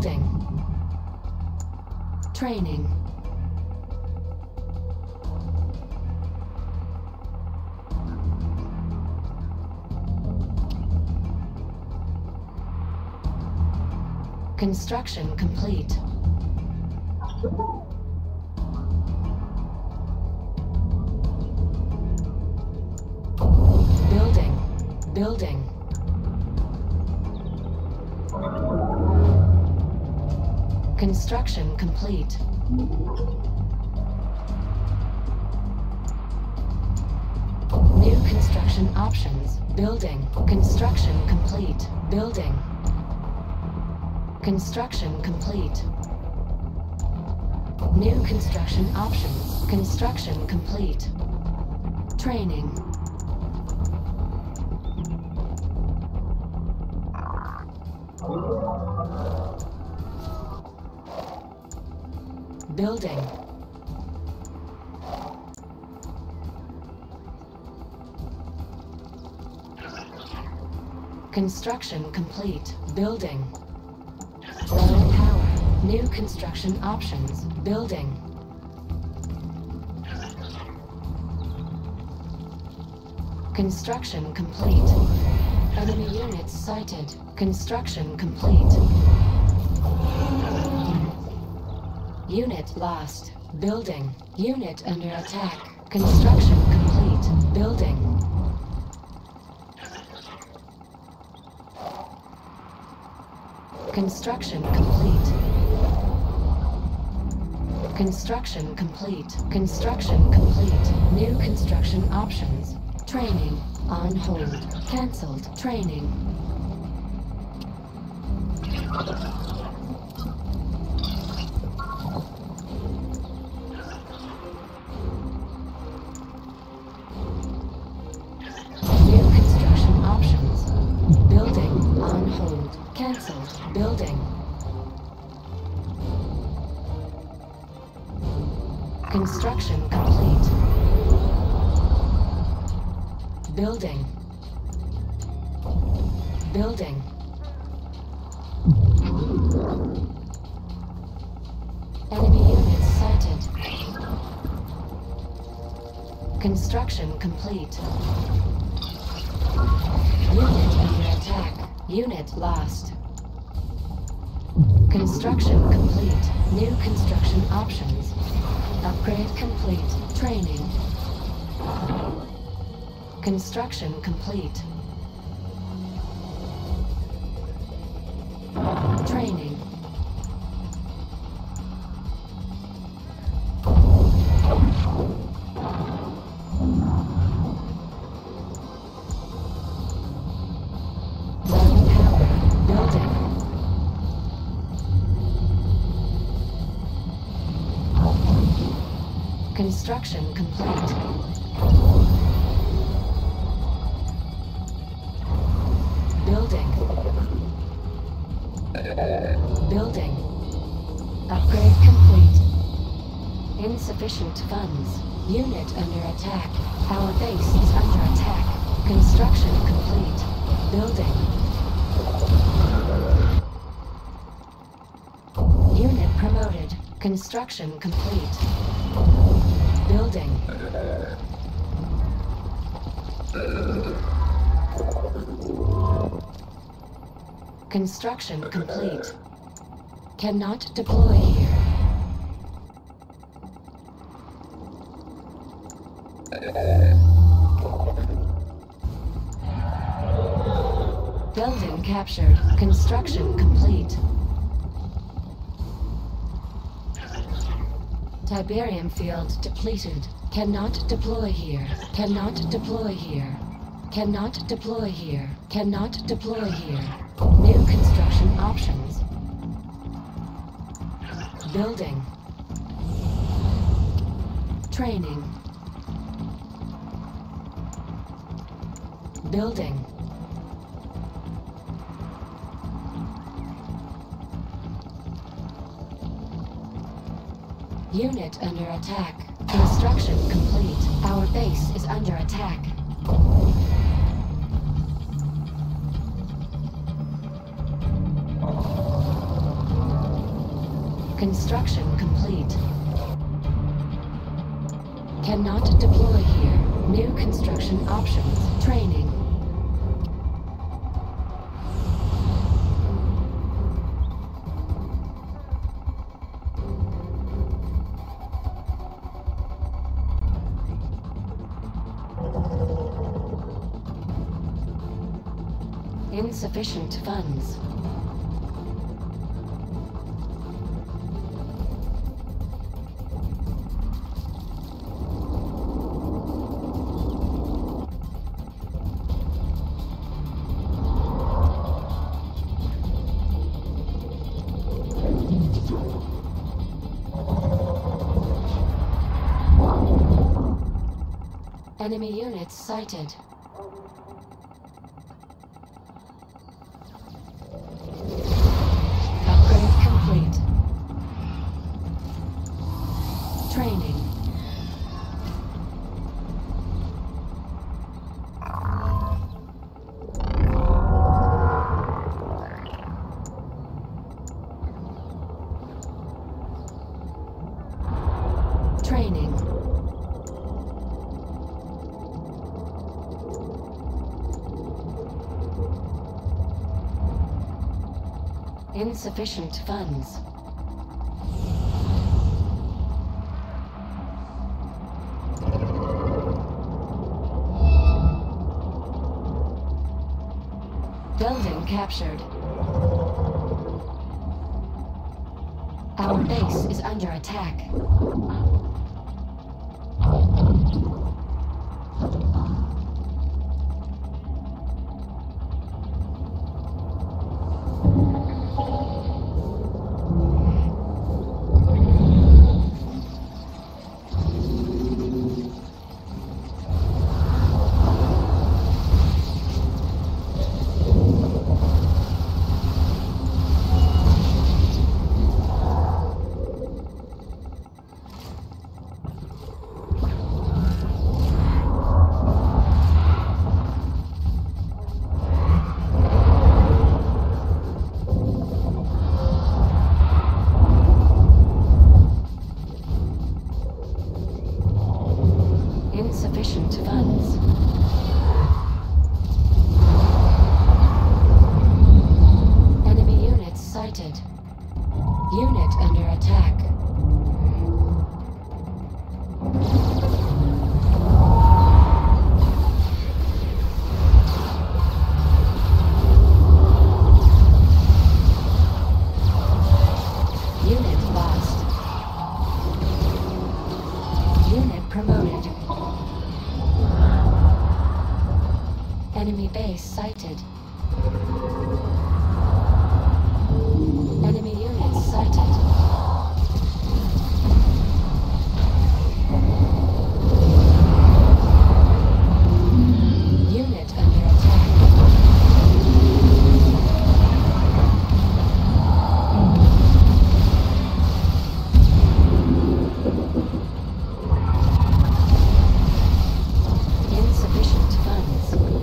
Building. Training. Construction complete. Building. Building. Construction complete. New construction options. Building. Construction complete. Building. Construction complete. New construction options. Construction complete. Training. Building. Construction complete. Building. Low power. New construction options. Building. Construction complete. Enemy units sighted. Construction complete. Unit lost. Building. Unit under attack. Construction complete. Building. Construction complete. Construction complete. Construction complete. New construction options. Training. On hold. Cancelled. Training. Construction complete. Building. Building. Enemy units sighted. Construction complete. Unit under attack. Unit lost. Construction complete. New construction options. Upgrade complete. Training. Construction complete. Training. Construction complete. Building. Building. Upgrade complete. Insufficient funds. Unit under attack. Our base is under attack. Construction complete. Building. Unit promoted. Construction complete. Building. Construction complete. Cannot deploy here. Building captured. Construction complete. Tiberium field depleted. Cannot deploy here. Cannot deploy here. Cannot deploy here. Cannot deploy here. New construction options. Building. Training. Building. Unit under attack. Construction complete. Our base is under attack. Construction complete. Cannot deploy here. New construction options. Training. Insufficient funds. Enemy units sighted. Insufficient funds. Building captured. Our base is under attack. Insufficient funds. Enemy units sighted. Unit under attack. Unit lost. Unit promoted. Enemy base sighted. Enemy units sighted. Unit under attack. Insufficient funds.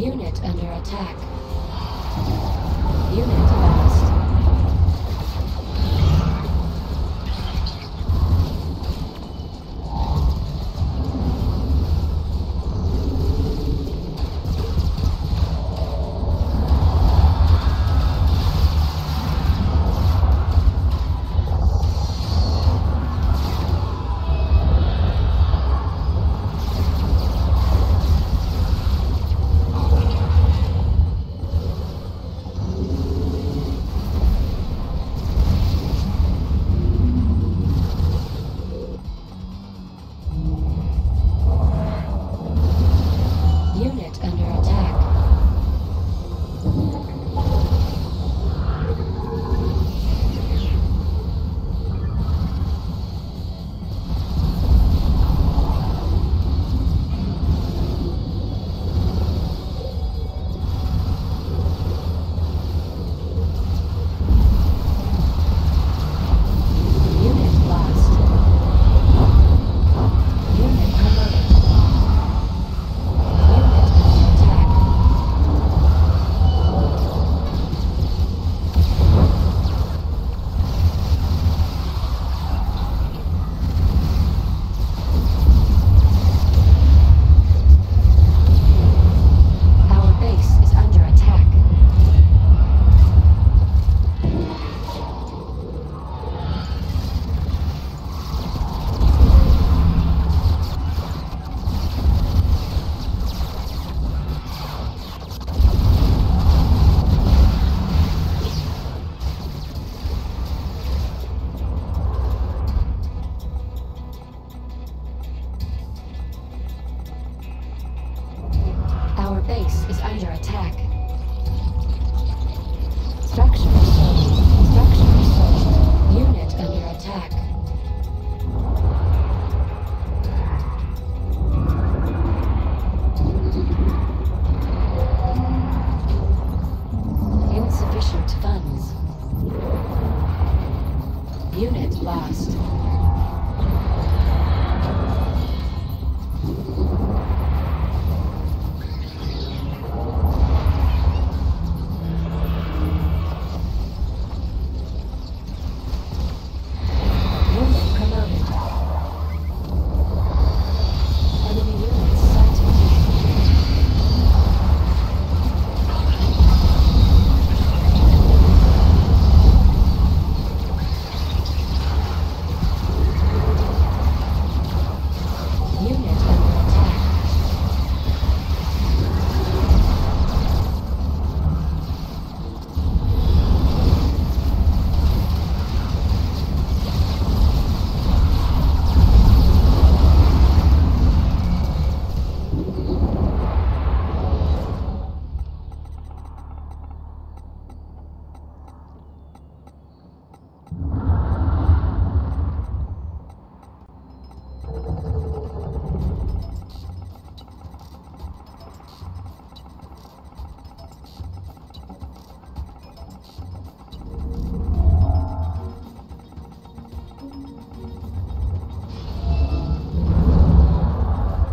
Unit under attack. Unit lost.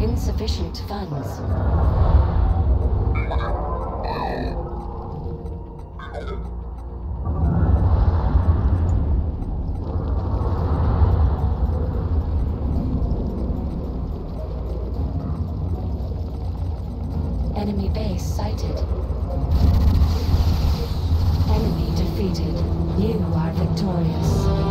Insufficient funds. Enemy base sighted. Enemy defeated. You are victorious.